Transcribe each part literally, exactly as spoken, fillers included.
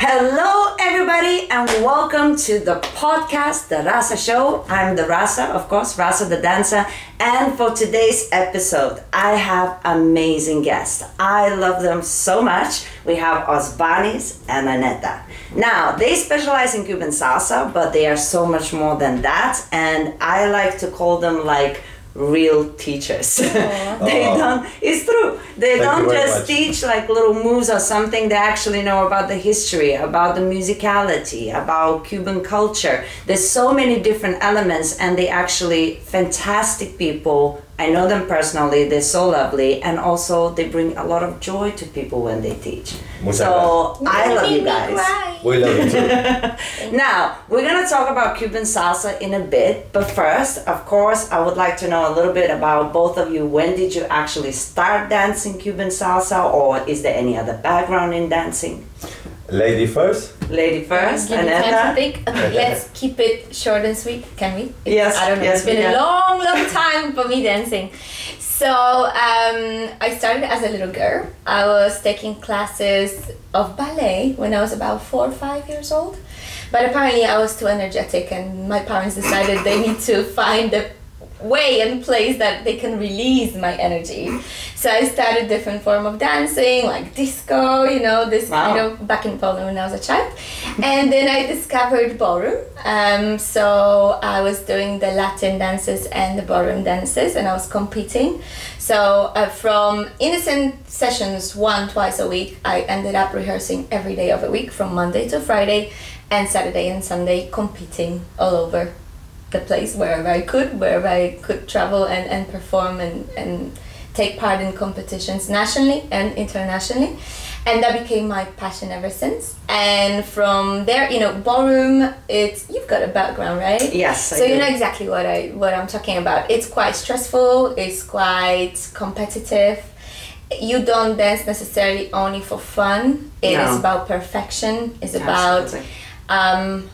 Hello everybody and welcome to the podcast, The Raza Show. I'm the Raza, of course, Raza the dancer. And for today's episode, I have amazing guests. I love them so much. We have Osbanis and Aneta. Now, they specialize in Cuban salsa, but they are so much more than that. And I like to call them like real teachers. They don't, it's true, they Thank don't just much. teach like little moves or something. They actually know about the history, about the musicality, about Cuban culture. There's so many different elements and they actually fantastic people. I know them personally, they're so lovely, and also they bring a lot of joy to people when they teach. Muchas so gracias. I love you guys. We love you too. Now, we're going to talk about Cuban salsa in a bit, but first, of course, I would like to know a little bit about both of you. When did you actually start dancing Cuban salsa, or is there any other background in dancing? Lady first? Lady first, Aneta. Okay, let's keep it short and sweet, can we? It's, yes. I don't know, yes, it's been a long, long time for me dancing. So um, I started as a little girl. I was taking classes of ballet when I was about four or five years old. But apparently I was too energetic and my parents decided they need to find a way and place that they can release my energy. So I started different form of dancing, like disco, you know, this wow. kind of back in Poland when I was a child. And then I discovered ballroom. Um, so I was doing the Latin dances and the ballroom dances and I was competing. So uh, from innocent sessions, one, twice a week, I ended up rehearsing every day of the week from Monday to Friday and Saturday and Sunday, competing all over the place, wherever I could, wherever I could travel and, and perform and, and take part in competitions nationally and internationally. And that became my passion ever since. And from there, you know, ballroom, it's, you've got a background, right? Yes, I So do. You know exactly what, I, what I'm talking about. It's quite stressful, it's quite competitive. You don't dance necessarily only for fun. It no. is about perfection. It's Absolutely. about um,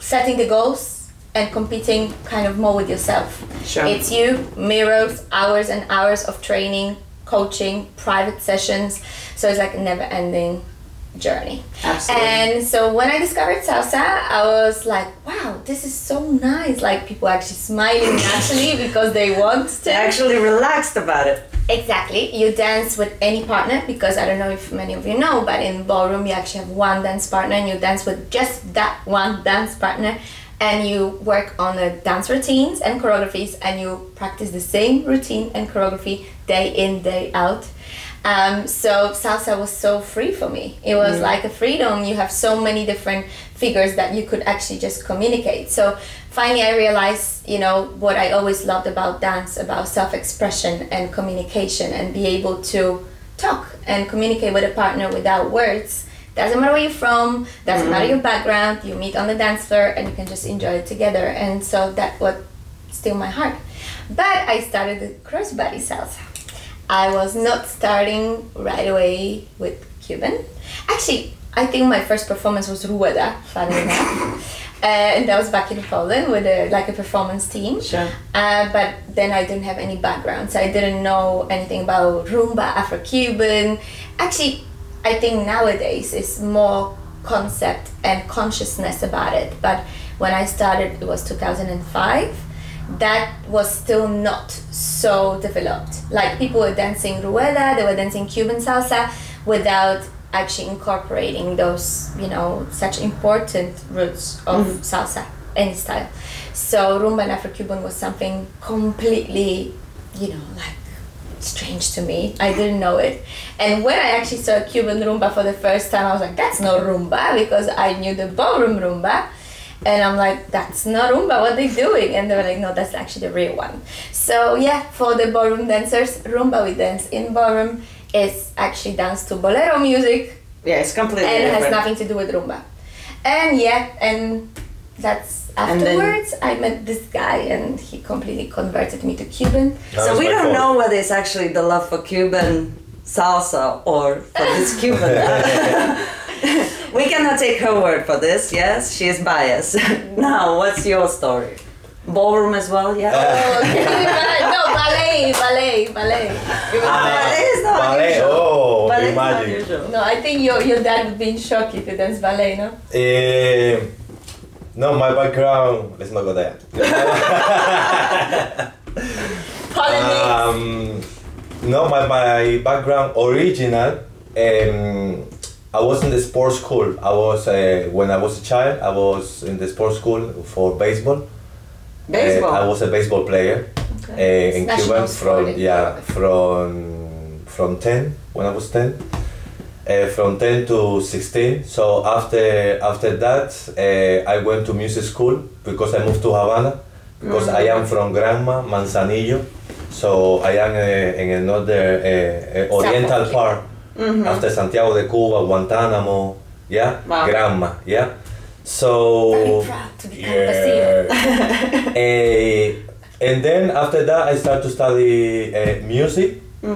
setting the goals and competing kind of more with yourself. Sure. It's you, mirrors, hours and hours of training, coaching, private sessions. So it's like a never ending journey. Absolutely. And so when I discovered salsa, I was like, wow, this is so nice. Like people actually smiling naturally because they want to. They're actually relaxed about it. Exactly. You dance with any partner because I don't know if many of you know, but in ballroom you actually have one dance partner and you dance with just that one dance partner. And you work on the dance routines and choreographies and you practice the same routine and choreography day in, day out. Um, so salsa was so free for me. It was mm. like a freedom. You have so many different figures that you could actually just communicate. So finally I realized, you know, what I always loved about dance, about self-expression and communication and be able to talk and communicate with a partner without words. Doesn't matter where you're from, doesn't mm-hmm. matter your background, you meet on the dance floor and you can just enjoy it together. And so that what steal my heart. But I started the crossbody salsa. I was not starting right away with Cuban. Actually, I think my first performance was Rueda, funny enough. Uh, and that was back in Poland with a, like a performance team. Sure. Uh, but then I didn't have any background, so I didn't know anything about rumba, Afro-Cuban. Actually, I think nowadays it's more concept and consciousness about it. But when I started, it was two thousand five. That was still not so developed. Like people were dancing rueda, they were dancing Cuban salsa without actually incorporating those, you know, such important roots of mm-hmm. salsa, any style. So rumba and Afro-Cuban was something completely, you know, like strange to me. I didn't know it. And when I actually saw Cuban rumba for the first time, I was like, that's not rumba, because I knew the ballroom rumba. And I'm like, that's not rumba, what are they doing? And they were like, no, that's actually the real one. So yeah, for the ballroom dancers, rumba we dance in ballroom is actually dance to bolero music. Yeah, it's completely And different. It has nothing to do with rumba. And yeah, and that's afterwards, I met this guy and he completely converted me to Cuban. So we don't know whether it's actually the love for Cuban salsa or for this Cuban. We cannot take her word for this, yes? She is biased. Now, what's your story? Ballroom as well, yeah? Oh, okay. No, ballet, ballet, ballet. Ballet is not unusual. Ballet, oh, okay. ballet Imagine. is unusual. No, I think your, your dad would be in shock if you dance ballet, no? Uh, no, my background, let's not go there. um, no, my, my background original, um, I was in the sports school. I was, uh, when I was a child, I was in the sports school for baseball. Baseball? Uh, I was a baseball player. Okay. Uh, in Cuba from yeah from from ten when I was ten, uh, from ten to sixteen. So after after that, uh, I went to music school because I moved to Havana because mm-hmm. I am from Granma, Manzanillo. So I am uh, in another uh, Oriental part mm-hmm. after Santiago de Cuba, Guantanamo, yeah, wow. Granma, yeah. So proud to be yeah. uh, And then after that, I started to study uh, music mm.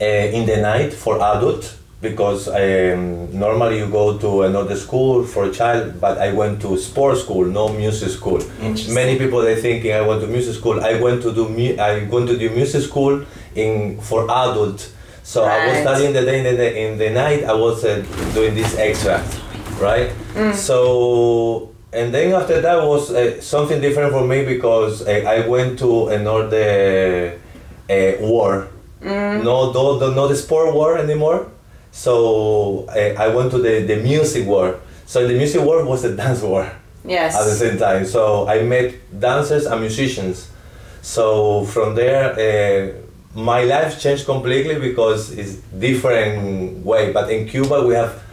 uh, in the night for adults because um, normally you go to another school for a child, but I went to sports school, no music school. Many people they thinking I went to music school. I went to do mu I went to do music school in for adults. So right. I was studying the day in the, in the night. I was uh, doing this extra, right? Mm. So. And then after that was uh, something different for me because uh, I went to another uh, war, mm. no, no, no, not the sport war anymore. So uh, I went to the, the music war. So the music war was a dance war. Yes. At the same time, so I met dancers and musicians. So from there, uh, my life changed completely because it's different way. But in Cuba we have.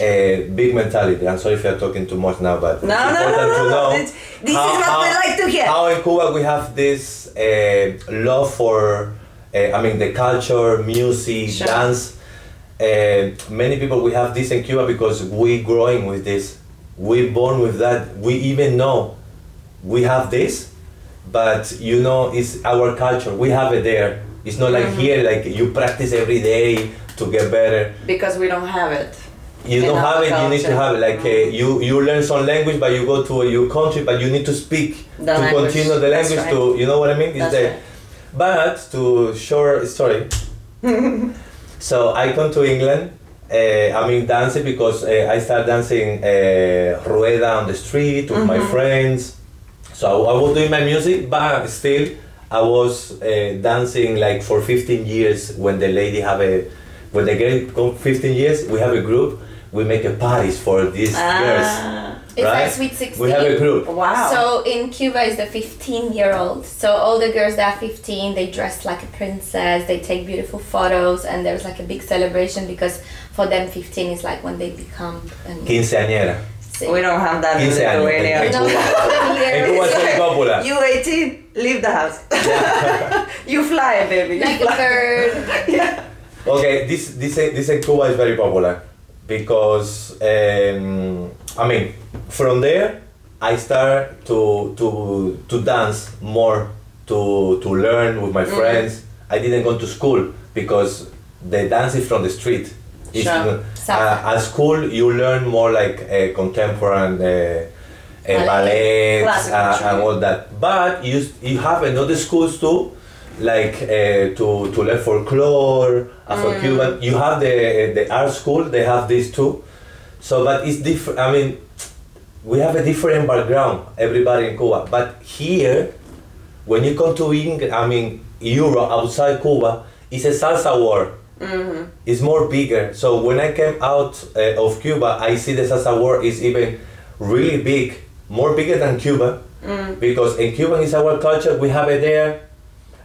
A big mentality. I'm sorry if you're talking too much now, but no, it's no, important no, no, to know. No. It's, this how, is what how, we like to hear. How in Cuba we have this uh, love for, uh, I mean, the culture, music, sure. dance. Uh, many people we have this in Cuba because we growing with this. We born with that. We even know we have this, but you know, it's our culture. We have it there. It's not like mm-hmm. here, like you practice every day to get better. Because we don't have it. You don't have it, culture. You need to have it. Like uh, you, you learn some language, but you go to uh, your country, but you need to speak the to language. continue the language right. to, you know what I mean? It's the, right. But to short story, so I come to England, uh, I mean dancing because uh, I started dancing uh, rueda on the street with mm-hmm. my friends. So I was doing my music, but still I was uh, dancing like for fifteen years when the lady have a, when the girl fifteen years, we have a group. We make a parties for these ah, girls. It's right? like Sweet sixteen. We have a group. Wow. So in Cuba is the fifteen year old. So all the girls that are fifteen, they dress like a princess, they take beautiful photos, and there's like a big celebration because for them fifteen is like when they become an quinceañera. We don't have that in Lithuania. It was very popular. You eighteen, leave the house. Yeah. You fly, baby. You like fly. a bird. Yeah. Okay, this this this in Cuba is very popular. Because um, I mean, from there I start to to to dance more, to to learn with my mm-hmm. friends. I didn't go to school because the dance is from the street. It's, sure. uh, at school you learn more like uh, contemporary uh, uh, ballet uh, and all that. But you you have another schools too. Like uh, to to learn folklore, Afro Cuban. Mm. You have the the art school. They have these too, so but it's different. I mean, we have a different background. Everybody in Cuba, but here, when you come to England, I mean Europe outside Cuba, it's a salsa war. Mm-hmm. It's more bigger. So when I came out uh, of Cuba, I see the salsa war is even really big, more bigger than Cuba, mm. because in Cuba is our culture. We have it there.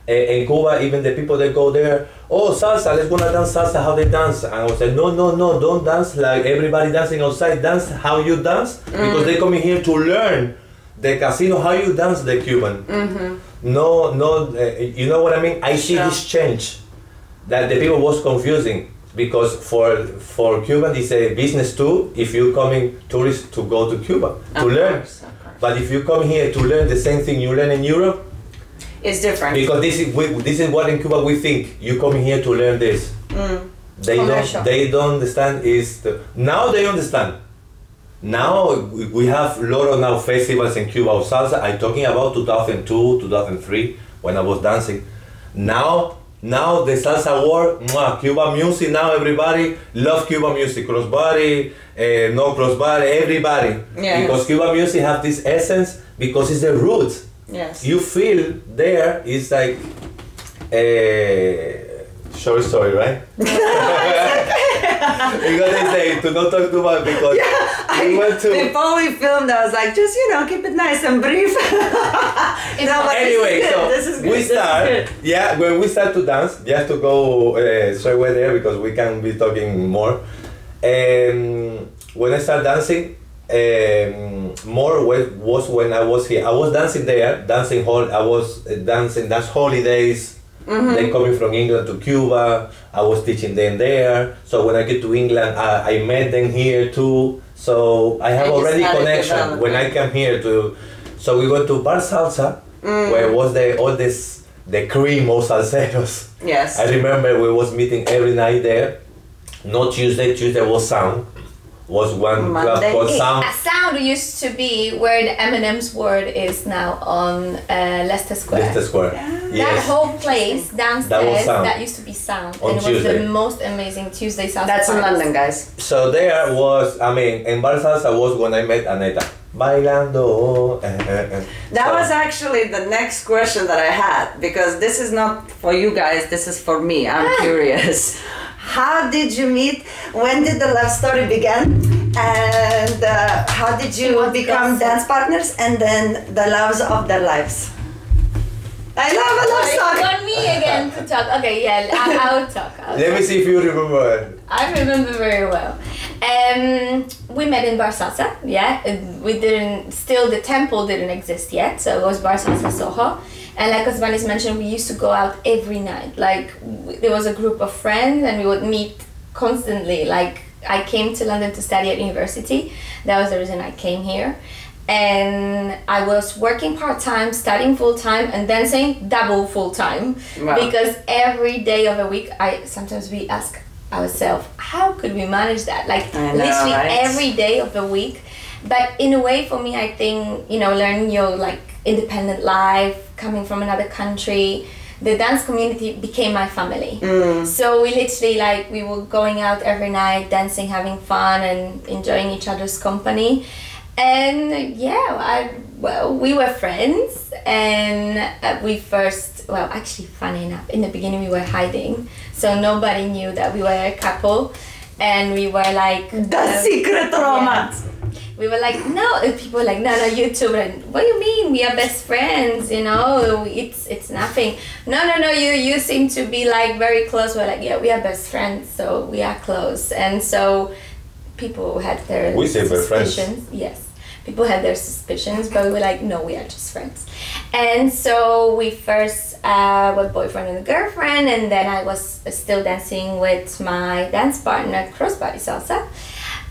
In Cuba, even the people that go there, oh salsa, let's go dance salsa, how they dance. And I would say, no, no, no, don't dance like everybody dancing outside, dance how you dance, mm. because they come in here to learn the casino, how you dance the Cuban. Mm-hmm. No, no, uh, you know what I mean? I see yeah. this change, that the people was confusing, because for for Cuban it's a business too, if you're coming tourists to go to Cuba, to of learn. Course, but if you come here to learn the same thing you learn in Europe, it's different. Because this is we, this is what in Cuba we think. You come here to learn this. Mm. They don't they don't understand is the, now they understand. Now we have a lot of now festivals in Cuba of salsa. I'm talking about two thousand two, two thousand three when I was dancing. Now Now the salsa war, mwah, Cuban music, now everybody love Cuban music, crossbody, uh, no crossbody, everybody. Yes. Because Cuban music have this essence because it's the root. Yes. You feel there is like a short story, right? Because they say to not talk too much because yeah, we I, went to... Before we filmed, I was like, just, you know, keep it nice and brief. No, anyway, this so this is good. we start, yeah, when we start to dance, just to go uh, straight away there because we can be talking more. Um, when I start dancing, um, more was when I was here. I was dancing there, dancing hall, I was dancing, that's holidays. Mm-hmm. They coming from England to Cuba, I was teaching them there. So when I get to England, I, I met them here too. So I have I already connection when I came here to. So we go to Bar Salsa, mm. where was the, all this, the cream of salseros. Yes. I remember we was meeting every night there. Not Tuesday, Tuesday was sound. Was one Monday. club called Sound. Sound used to be where the M and M's word is now on uh, Leicester Square. Leicester Square. Yeah. Yes. That whole place downstairs, that, that used to be Sound. On and it Tuesday. was the most amazing Tuesday Salsa. That's parties. in London, guys. So there was, I mean, in Bar Salsa was when I met Aneta. Bailando. That so. was actually the next question that I had, because this is not for you guys, this is for me. I'm curious. How did you meet? When did the love story begin? And uh, how did you become dance partners and then the loves of their lives? I love a love story. You want me again to talk? Okay, yeah, I, I will talk. I'll Let talk. me see if you remember. I remember very well. Um, we met in Bar Salsa, yeah. We didn't, still the temple didn't exist yet, so it was Bar Salsa Soho. And like Osbanis mentioned, we used to go out every night. Like, there was a group of friends and we would meet constantly. Like, I came to London to study at university. That was the reason I came here. And I was working part-time, studying full-time, and dancing double full-time. Wow. Because every day of the week, I sometimes we ask ourselves, how could we manage that? Like, I know, literally right? every day of the week. But in a way, for me, I think, you know, learning your, like, independent life, coming from another country, the dance community became my family. Mm. So we literally, like, we were going out every night, dancing, having fun and enjoying each other's company. And yeah, I, well, we were friends and we first, well, actually, funny enough, in the beginning we were hiding. So nobody knew that we were a couple and we were like... The um, secret romance! Yeah. We were like, no, and people were like, no, no, YouTube, and what do you mean? We are best friends, you know, it's it's nothing. No, no, no, you, you seem to be like very close. We're like, yeah, we are best friends, so we are close. And so people had their we suspicions. Say friends. Yes, people had their suspicions, but we were like, no, we are just friends. And so we first uh, were boyfriend and girlfriend, and then I was still dancing with my dance partner, Crossbody Salsa.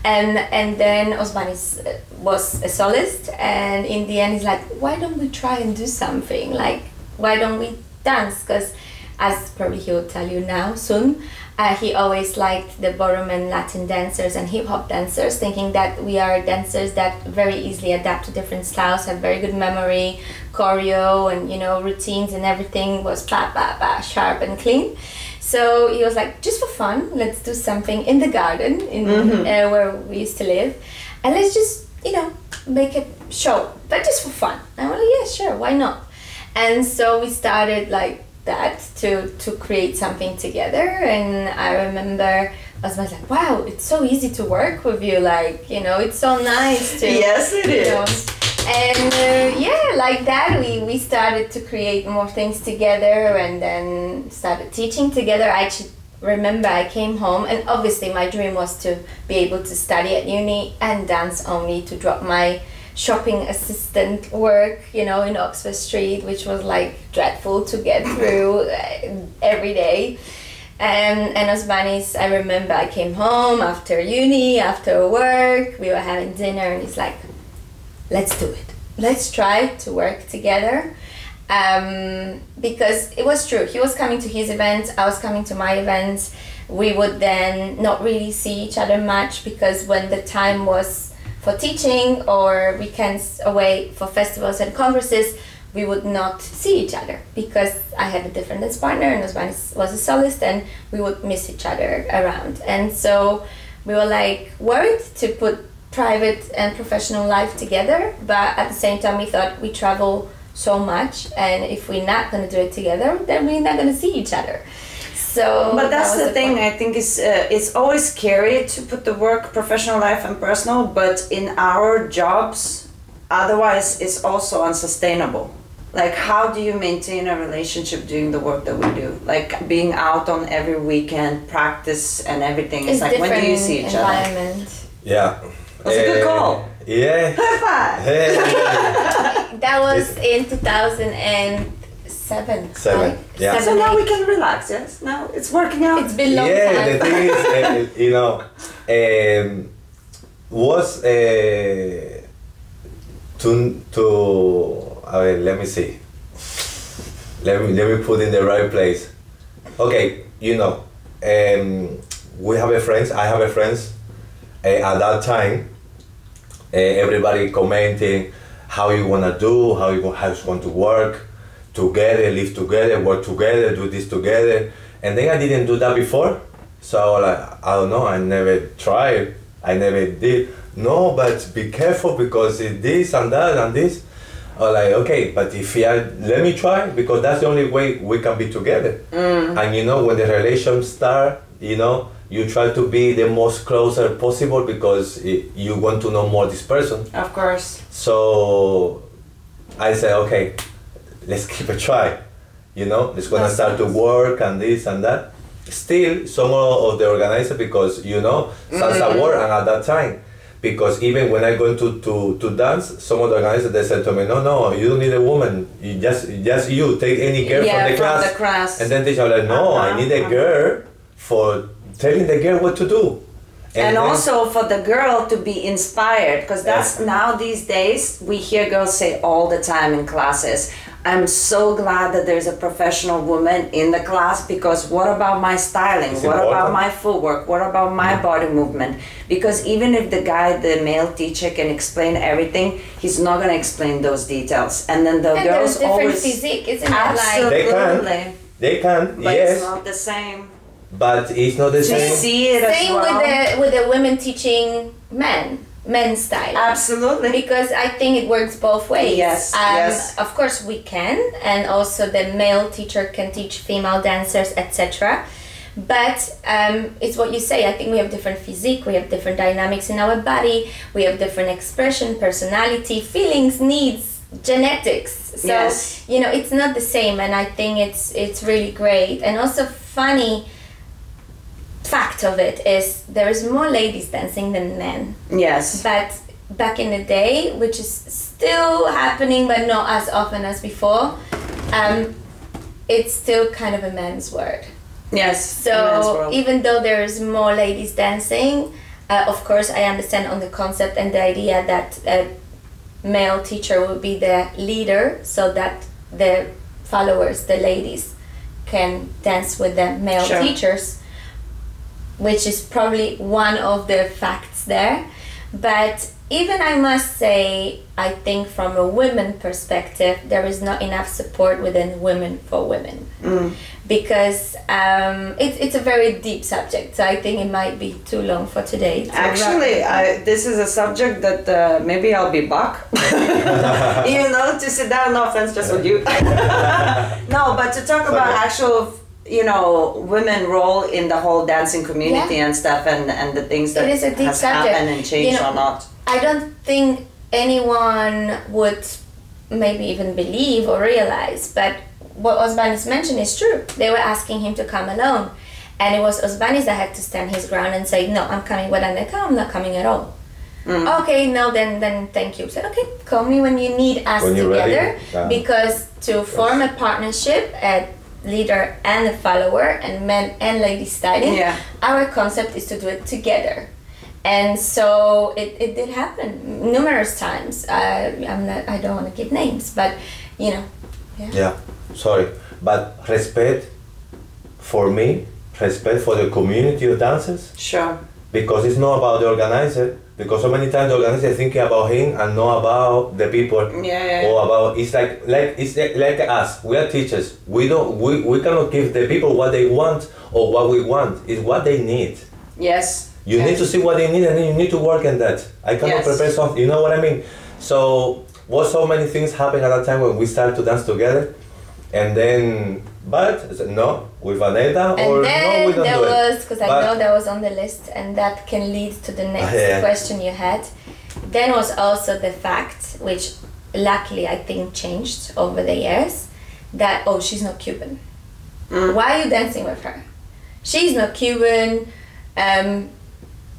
And, and then Osbanis was a soloist, and in the end he's like, why don't we try and do something? Like, why don't we dance? Because, as probably he will tell you now soon, uh, he always liked the ballroom and Latin dancers and hip-hop dancers, thinking that we are dancers that very easily adapt to different styles, have very good memory, choreo and, you know, routines and everything was blah, blah, blah, sharp and clean. So he was like, just for fun, let's do something in the garden, in mm-hmm. uh, where we used to live, and let's just, you know, make a show, but just for fun. And I was like, yeah, sure, why not? And so we started like that to, to create something together. And I remember I was like, wow, it's so easy to work with you. Like, you know, it's so nice to... Yes, it is. Know, And uh, yeah, like that, we, we started to create more things together and then started teaching together. I actually remember I came home and obviously my dream was to be able to study at uni and dance only, to drop my shopping assistant work, you know, in Oxford Street, which was like dreadful to get through every day. Um, and Osbanis, I remember I came home after uni, after work, we were having dinner and he's like, let's do it. Let's try to work together. Um, because it was true. He was coming to his events, I was coming to my events. We would then not really see each other much because when the time was for teaching or weekends away for festivals and congresses, we would not see each other because I had a different dance partner and Osbanis was a soloist, and we would miss each other around. And so we were like worried to put private and professional life together, but at the same time we thought we travel so much, and if we're not going to do it together, then we're not going to see each other. So but that's that the, the thing point. I think is uh, it's always scary to put the work, professional life and personal, but in our jobs otherwise it's also unsustainable. Like, how do you maintain a relationship doing the work that we do? Like being out on every weekend, practice and everything. It's, it's like, when do you see each other? Yeah. That's hey. a good call. Yeah. Perfect. Hey. That was in two thousand seven. Seven. Right? Yeah. Seven, so now eight. we can relax. Yes. Now it's working out. It's been long yeah, time. Yeah. The thing is, uh, you know, um, was uh, to to. I mean, let me see. Let me let me put in the right place. Okay, you know, um, we have a friends. I have a friends. Uh, at that time, uh, everybody commenting how you wanna do, how you how you want to work together, live together, work together, do this together. And then I didn't do that before, so like I don't know. I never tried. I never did. No, but be careful because this and that and this. Or like, okay, but if you are, let me try, because that's the only way we can be together. Mm. And you know, when the relations start, you know, you try to be the most closer possible because it, you want to know more this person. Of course. So I said, okay, let's give a try. You know, it's gonna that's start nice. to work and this and that. Still, some of the organizers, because you know, salsa mm-hmm. war, and at that time, because even when I go to, to, to dance, some of the organizers, they said to me, no, no, you don't need a woman. You just, just you, take any girl yeah, from, the, from class. the class. And then they were like, no, uh-huh. I need a girl for telling the girl what to do. And, and also for the girl to be inspired, because that's yeah. now these days, we hear girls say all the time in classes, I'm so glad that there's a professional woman in the class, because what about my styling? What important? about my footwork? What about my yeah. body movement? Because even if the guy, the male teacher can explain everything, he's not going to explain those details. And then the and girls always... physique, isn't absolutely. It? Absolutely. They can, they can but yes. But it's not the same. But it's not the so same. You see it as same well. with the, with the women teaching men. men's style. Absolutely. Because I think it works both ways. Yes, um, yes. Of course we can, and also the male teacher can teach female dancers, et cetera. But um, it's what you say, I think we have different physique, we have different dynamics in our body, we have different expression, personality, feelings, needs, genetics. So, yes. you know, it's not the same, and I think it's it's really great. And also funny fact of it is there is more ladies dancing than men. Yes. But back in the day, which is still happening but not as often as before, um, it's still kind of a man's word. Yes. So even though there is more ladies dancing, uh, of course I understand on the concept and the idea that a male teacher will be the leader so that the followers, the ladies, can dance with the male sure. teachers. Which is probably one of the facts there. But even I must say, I think from a women's perspective, there is not enough support within women for women. Mm. Because um, it, it's a very deep subject, so I think it might be too long for today. To Actually, I, this is a subject that uh, maybe I'll be back, you know, to sit down, no offense, just with you. No, but to talk about actual... you know, women role in the whole dancing community yeah. and stuff, and, and the things that has subject. happened and changed, you know, or not. I don't think anyone would maybe even believe or realize, but what Osbanis mentioned is true. They were asking him to come alone, and it was Osbanis that had to stand his ground and say, no, I'm coming with Aneta, I'm not coming at all. Mm. Okay, no, then then thank you. I said, okay, call me when you need us together, yeah. because to form a partnership at leader and a follower, and men and ladies styling, yeah. our concept is to do it together. And so it, it did happen numerous times. I, I'm not, I don't want to give names, but you know. Yeah. yeah, sorry. But respect for me, respect for the community of dancers. Sure. because it's not about the organizer. Because so many times the organizer is thinking about him and not about the people. Yeah, yeah. Or about it's like like it's like, like us. We are teachers. We don't we, we cannot give the people what they want or what we want. It's what they need. Yes. You yes. need to see what they need and then you need to work on that. I cannot yes. prepare something. You know what I mean? So what so many things happen at that time when we started to dance together, and then but no with Aneta or then no we don't there do was because I know that was on the list and that can lead to the next yeah. question you had. Then was also the fact, which luckily I think changed over the years, that oh she's not Cuban. Mm. Why are you dancing with her? She's not Cuban. Um,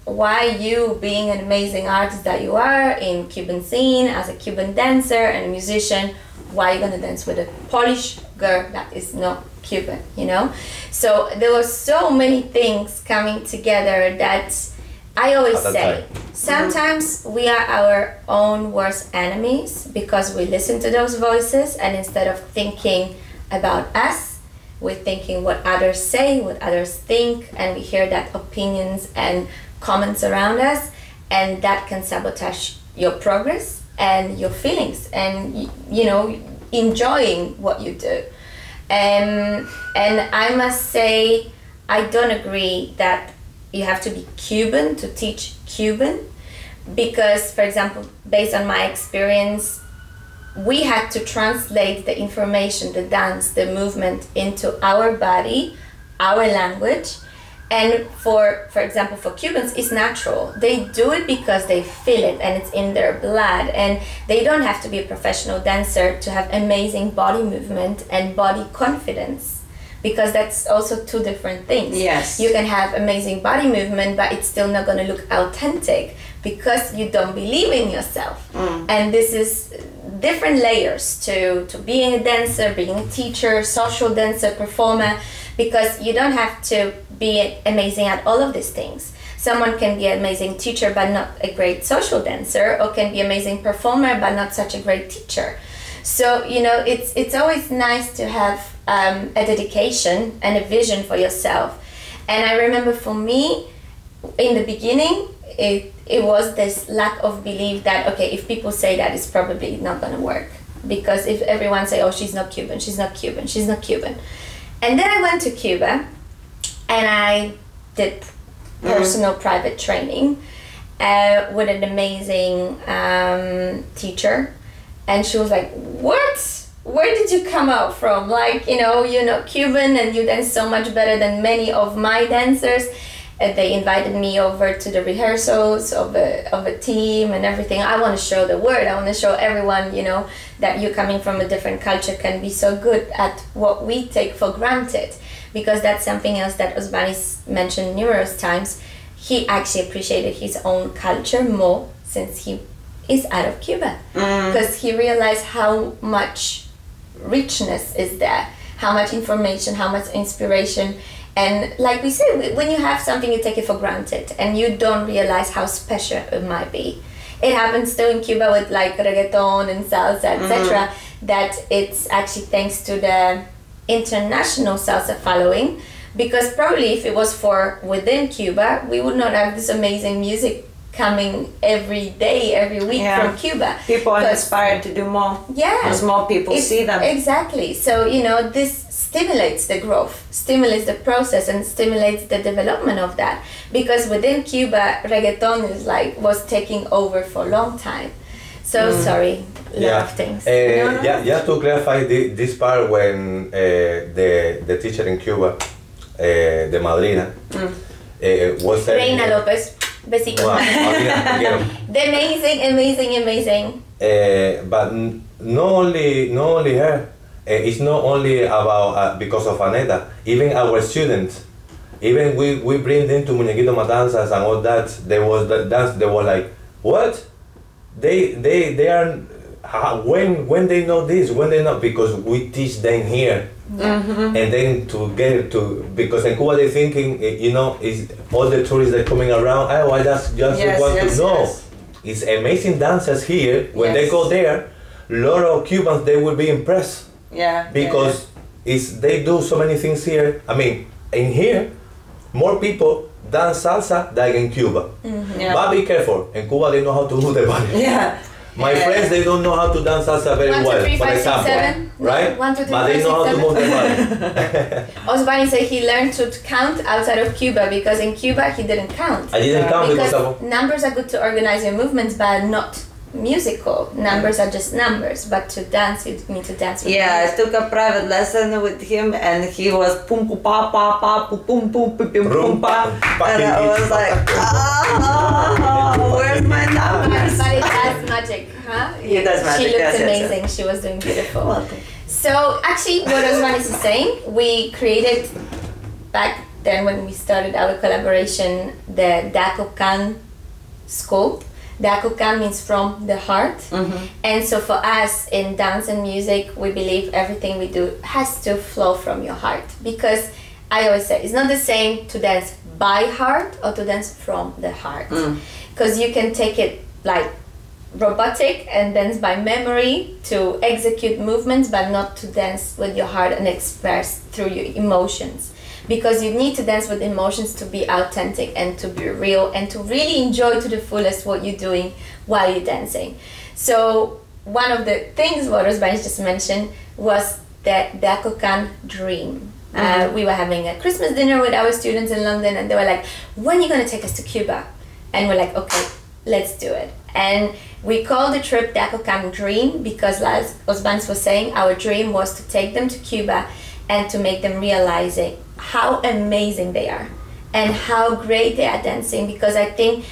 why you being an amazing artist that you are in Cuban scene as a Cuban dancer and musician, why are you gonna dance with a Polish girl that is not Cuban, you know? So there were so many things coming together that I always say, sometimes we are our own worst enemies because we listen to those voices and instead of thinking about us, we're thinking what others say, what others think, and we hear that opinions and comments around us, and that can sabotage your progress and your feelings and, you know, enjoying what you do. Um, and I must say, I don't agree that you have to be Cuban to teach Cuban because, for example, based on my experience, we had to translate the information, the dance, the movement into our body, our language. And for, for example, for Cubans, it's natural. They do it because they feel it and it's in their blood. And they don't have to be a professional dancer to have amazing body movement and body confidence, because that's also two different things. Yes. You can have amazing body movement, but it's still not going to look authentic because you don't believe in yourself. Mm. And this is different layers to, to being a dancer, being a teacher, social dancer, performer, because you don't have to be amazing at all of these things. Someone can be an amazing teacher but not a great social dancer, or can be an amazing performer but not such a great teacher. So, you know, it's, it's always nice to have um, a dedication and a vision for yourself. And I remember for me, in the beginning, it, it was this lack of belief that, okay, if people say that, it's probably not gonna work. Because if everyone say, oh, she's not Cuban, she's not Cuban, she's not Cuban. And then I went to Cuba, and I did personal mm. private training uh, with an amazing um, teacher. And she was like, what? Where did you come out from? Like, you know, you're not Cuban and you dance so much better than many of my dancers. And they invited me over to the rehearsals of a, of a team and everything. I want to show the world. I want to show everyone, you know, that you coming from a different culture can be so good at what we take for granted. Because that's something else that Osbanis mentioned numerous times. He actually appreciated his own culture more since he is out of Cuba. Mm. Because he realized how much richness is there, how much information, how much inspiration. And like we said, when you have something, you take it for granted and you don't realize how special it might be. It happens still in Cuba with like reggaeton and salsa, et cetera. Mm. That it's actually thanks to the international salsa following, because probably if it was for within Cuba, we would not have this amazing music coming every day, every week yeah. from Cuba. People are inspired to do more yeah, as more people see them. Exactly. So, you know, this stimulates the growth, stimulates the process and stimulates the development of that. Because within Cuba, reggaeton is like, was taking over for a long time. So mm. sorry, a yeah. lot of things. Uh, no, no, yeah, no. yeah, to clarify the, this part when uh, the, the teacher in Cuba, uh, the madrina, mm. uh, was Reina Lopez. Besitos. Wow. The amazing, amazing, amazing. Uh, but not only, not only her. Uh, it's not only about uh, because of Aneta. Even our students, even we we bring them to Muñequitos Matanzas and all that. They was that dance. They were like, what? They they they are. Uh, when when they know this, when they know, because we teach them here. Mm-hmm. And then to get to, because in Cuba they're thinking, you know, is all the tourists that are coming around, oh, I just, just yes, want yes, to know. Yes. It's amazing dancers here. When yes. they go there, a lot of Cubans, they will be impressed. Yeah. Because yeah, yeah. It's, they do so many things here. I mean, in here, more people dance salsa like in Cuba. Mm-hmm. Yeah. But be careful, in Cuba they know how to move their body. Yeah. My yeah. friends, they don't know how to dance salsa very one, two, well, three, for five, example, six, seven. Right? One, two, three, but they know six, how seven. To move their body. Osbani said he learned to count outside of Cuba because in Cuba he didn't count. I didn't count because, because numbers are good to organize your movements, but not musical. Numbers are just numbers, but to dance, you need to dance with Yeah, music. I took a private lesson with him and he was pum pa pa pa pum pum pum pum pa, and I was like, oh, where's my numbers? But it does magic, huh? It does magic. She looked amazing, she was doing beautiful. So actually what Osbanis is saying, we created back then when we started our collaboration the Dakokan school. Dakokan means from the heart, mm-hmm. and so for us in dance and music, we believe everything we do has to flow from your heart, because I always say it's not the same to dance by heart or to dance from the heart, because mm. you can take it like robotic and dance by memory to execute movements, but not to dance with your heart and express through your emotions. Because you need to dance with emotions to be authentic and to be real and to really enjoy to the fullest what you're doing while you're dancing. So one of the things what Osbanis just mentioned was the Dakokan dream. Mm-hmm. Uh, we were having a Christmas dinner with our students in London and they were like, when are you going to take us to Cuba? And we're like, okay, let's do it. And we called the trip Dakokan Dream because, like Osbanis was saying, our dream was to take them to Cuba and to make them realize it. How amazing they are and how great they are dancing, because I think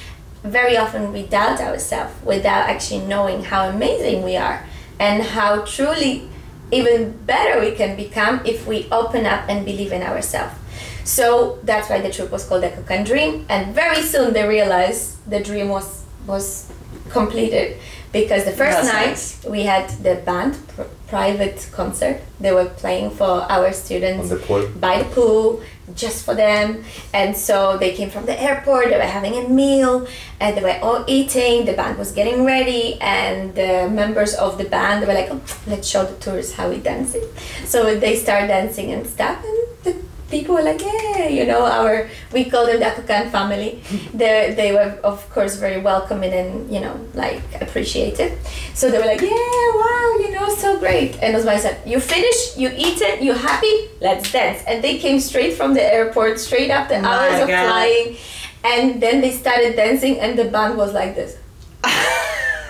very often we doubt ourselves without actually knowing how amazing we are and how truly even better we can become if we open up and believe in ourselves. So that's why the troupe was called the Dakokan Dream, and very soon they realized the dream was was completed, because the first that's night nice. We had the band pr private concert. They were playing for our students the pool. by the pool, just for them, and so they came from the airport, they were having a meal and they were all eating, the band was getting ready, and the members of the band were like, oh, let's show the tourists how we dancing. So they start dancing and stuff, and the people were like, yeah, you know, our, we call them the Dakokan family. They, they were, of course, very welcoming and, you know, like, appreciated. So they were like, yeah, wow, you know, so great. And Osbanis said, you finished, you eaten, you happy, let's dance. And they came straight from the airport, straight up the hours of flying. And then they started dancing and the band was like this.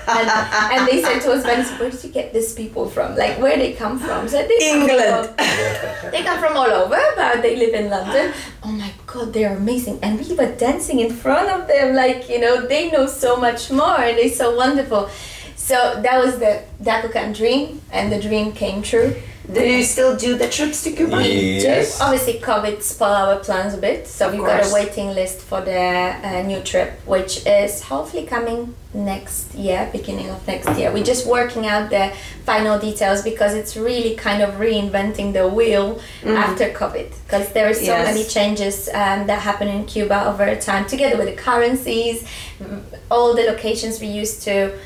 And, and they said to us, where did you get these people from? Like, where they come from? So they England. Come from, they come from all over, but they live in London. Oh my God, they are amazing. And we were dancing in front of them, like, you know, they know so much more and they're so wonderful. So that was the Dakokan Dream, and the dream came true. Do you still do the trips to Cuba? Yes. Obviously, COVID spoiled our plans a bit, so we've got a waiting list for the uh, new trip, which is hopefully coming next year, beginning of next year. We're just working out the final details because it's really kind of reinventing the wheel mm. after COVID, because there are so yes. many changes um, that happen in Cuba over time, together with the currencies, all the locations we used to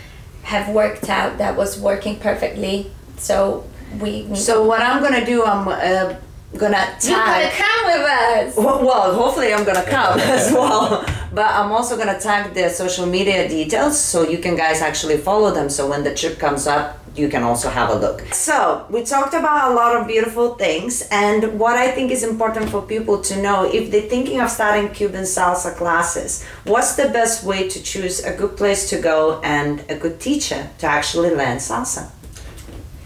have worked out that was working perfectly. So. We so what I'm gonna do, I'm uh, gonna tag. You're gonna come with us. Well, hopefully I'm gonna come as well. But I'm also gonna tag the social media details so you can guys actually follow them. So when the trip comes up, you can also have a look. So we talked about a lot of beautiful things, and what I think is important for people to know, if they're thinking of starting Cuban salsa classes, what's the best way to choose a good place to go and a good teacher to actually learn salsa?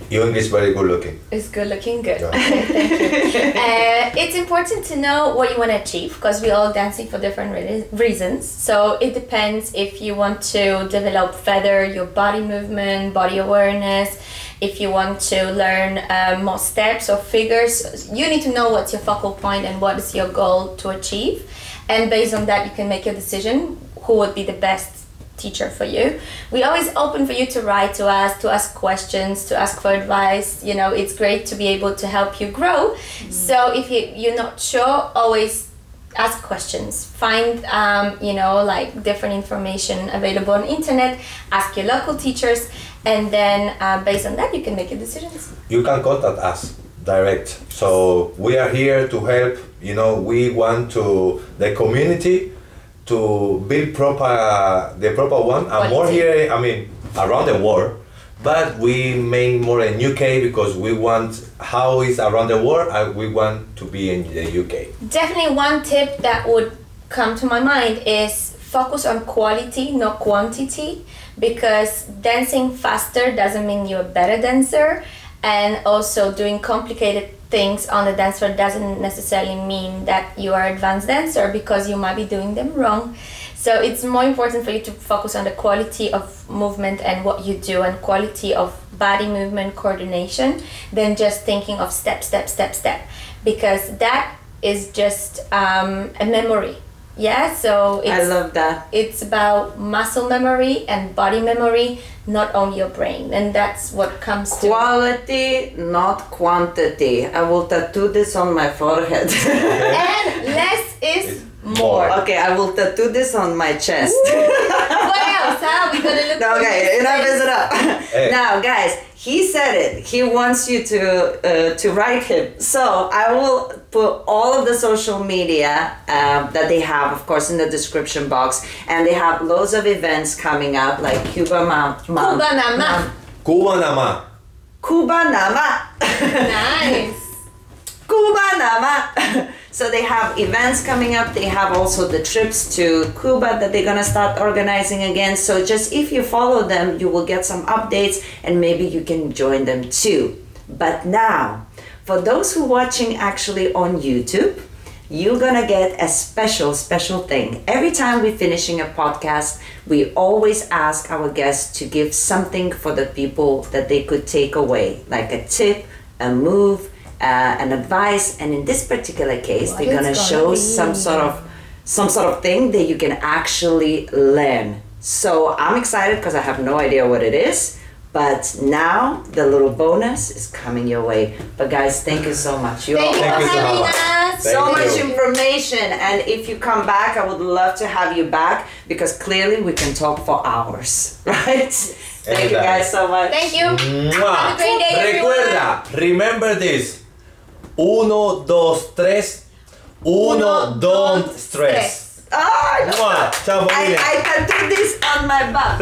Your English is very good looking. It's good looking, good. Yeah. Thank you. Uh, it's important to know what you want to achieve, because we're all dancing for different re reasons. So it depends if you want to develop further your body movement, body awareness, if you want to learn uh, more steps or figures. You need to know what's your focal point and what is your goal to achieve. And based on that, you can make your decision who would be the best teacher for you. We always open for you to write to us, to ask questions, to ask for advice. You know, it's great to be able to help you grow. Mm-hmm. So if you, you're not sure, always ask questions. Find, um, you know, like different information available on internet, ask your local teachers, and then uh, based on that, you can make your decisions. You can contact us. direct. So we are here to help, you know, we want to the community to build proper, the proper one, and more here, I mean, around the world. But we main more in U K because we want how it's around the world and we want to be in the U K. Definitely one tip that would come to my mind is focus on quality, not quantity, because dancing faster doesn't mean you're a better dancer, and also doing complicated things on the dance floor doesn't necessarily mean that you are an advanced dancer, because you might be doing them wrong. So it's more important for you to focus on the quality of movement and what you do, and quality of body movement coordination, than just thinking of step, step, step, step, because that is just um, a memory. Yeah, so it's, I love that. It's about muscle memory and body memory, not only your brain, and that's what comes quality, to quality, not quantity. I will tattoo this on my forehead. And less is more. Okay, I will tattoo this on my chest. What else? How are we gonna look? No, okay, enough is enough. Hey. Now, guys, he said it. He wants you to uh, to write him. So I will put all of the social media uh, that they have, of course, in the description box, and they have loads of events coming up, like CubaNama. CubaNama. CubaNama. CubaNama. Nice. CubaNama. So they have events coming up. They have also the trips to Cuba that they're gonna start organizing again. So just if you follow them, you will get some updates and maybe you can join them too. But now, for those who are watching actually on YouTube, you're gonna get a special, special thing. Every time we're finishing a podcast, we always ask our guests to give something for the people that they could take away, like a tip, a move, Uh, an advice, and in this particular case, what they're gonna, gonna show be? some sort of some sort of thing that you can actually learn. So I'm excited because I have no idea what it is, but now the little bonus is coming your way. But guys, thank you so much. You thank all you for having us. So much information, and if you come back, I would love to have you back, because clearly we can talk for hours, right? Thank you guys so much. Thank you. Have a great day, everyone. Recuerda, remember this. Uno, dos, tres. Uno, dos, tres. Oh, I love that. I, I tattooed this on my butt.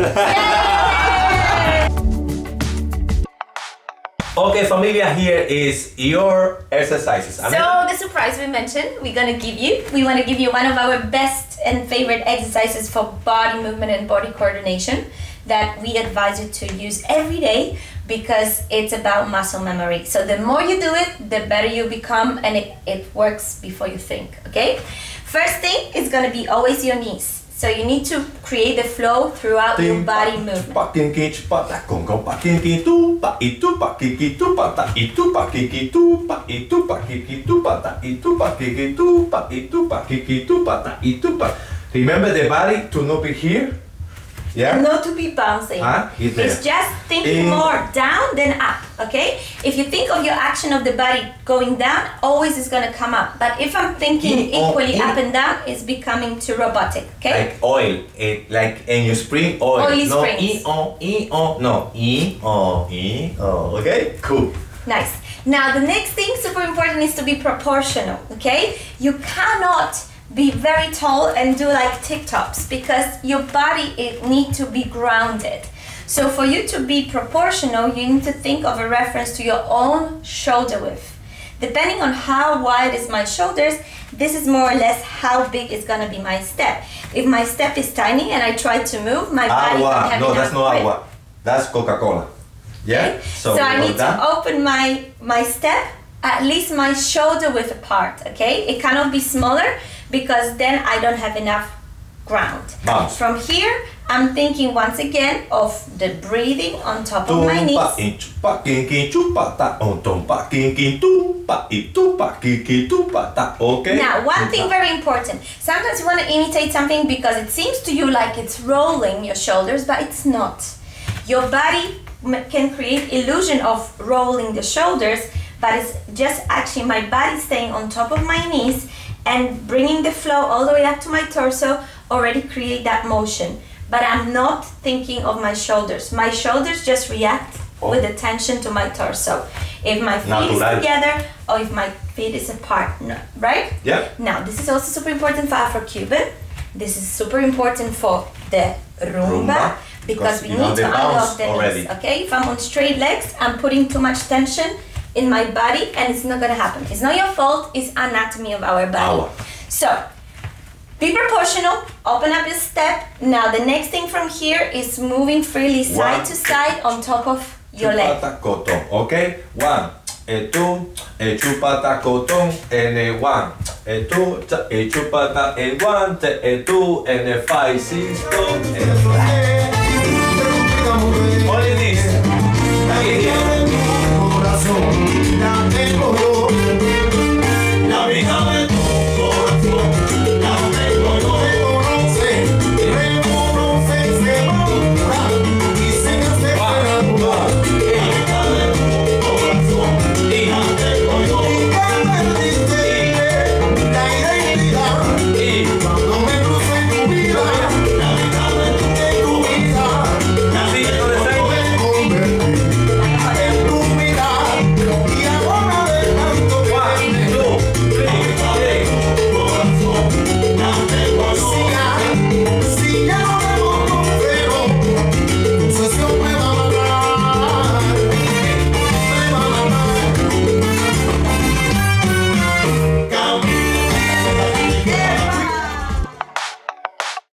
Okay, familia, here is your exercises. So the surprise we mentioned, we're gonna give you. We wanna give you one of our best and favorite exercises for body movement and body coordination that we advise you to use every day, because it's about muscle memory. So the more you do it, the better you become, and it, it works before you think, okay? First thing is gonna be always your knees. So you need to create the flow throughout your body movement. Remember the body to not be here? Yeah. Not to be bouncing. Huh? It's just thinking In. more down than up, okay? If you think of your action of the body going down, always is going to come up. But if I'm thinking In. equally In. up and down, it's becoming too robotic, okay? Like oil, it, like in your spring oil. Oily no, springs. E-on, e-on, no, e-on, e-on, okay? Cool. Nice. Now, the next thing super important is to be proportional, okay? You cannot be very tall and do like TikToks, because your body it need to be grounded. So for you to be proportional, you need to think of a reference to your own shoulder width. Depending on how wide is my shoulders, this is more or less how big is gonna be my step. If my step is tiny and I try to move, my body don't have enough. No, that's not agua. That's Coca-Cola. Yeah. Okay? So, so I need that. to open my my step at least my shoulder width apart. Okay. It cannot be smaller, because then I don't have enough ground. Bounce. From here, I'm thinking once again of the breathing on top of my knees. Okay. Now, one thing very important. Sometimes you want to imitate something because it seems to you like it's rolling your shoulders, but it's not. Your body can create illusion of rolling the shoulders, but it's just actually my body staying on top of my knees and bringing the flow all the way up to my torso, already create that motion. But I'm not thinking of my shoulders. My shoulders just react with the tension to my torso. If my feet Natural. is together or if my feet is apart, no, right? Yeah. Now, this is also super important for Afro-Cuban. This is super important for the rumba, rumba because, because we need to unlock the knees, okay? If I'm on straight legs, I'm putting too much tension in my body and it's not gonna happen. It's not your fault, it's anatomy of our body. Our. So, be proportional, open up your step. Now, the next thing from here is moving freely side One. to side on top of your leg. Chupata cotton, okay? One, a two, a chupata cotton, and a one, a two, a chupata, and one, a two, and a five, six, two, and five.